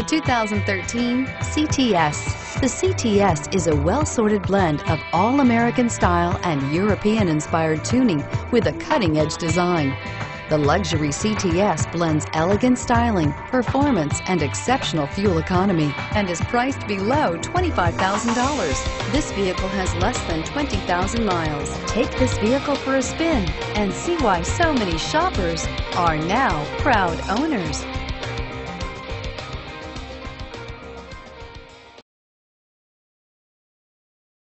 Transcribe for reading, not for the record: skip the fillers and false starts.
The 2013 CTS. The CTS is a well-sorted blend of all-American style and European-inspired tuning with a cutting-edge design. The luxury CTS blends elegant styling, performance, and exceptional fuel economy, and is priced below $25,000. This vehicle has less than 20,000 miles. Take this vehicle for a spin and see why so many shoppers are now proud owners.